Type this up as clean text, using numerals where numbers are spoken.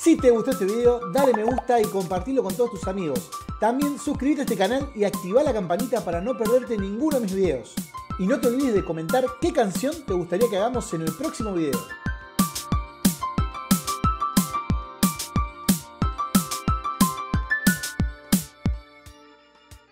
Si te gustó este video, dale me gusta y compartilo con todos tus amigos. También suscríbete a este canal y activa la campanita para no perderte ninguno de mis videos. Y no te olvides de comentar qué canción te gustaría que hagamos en el próximo video.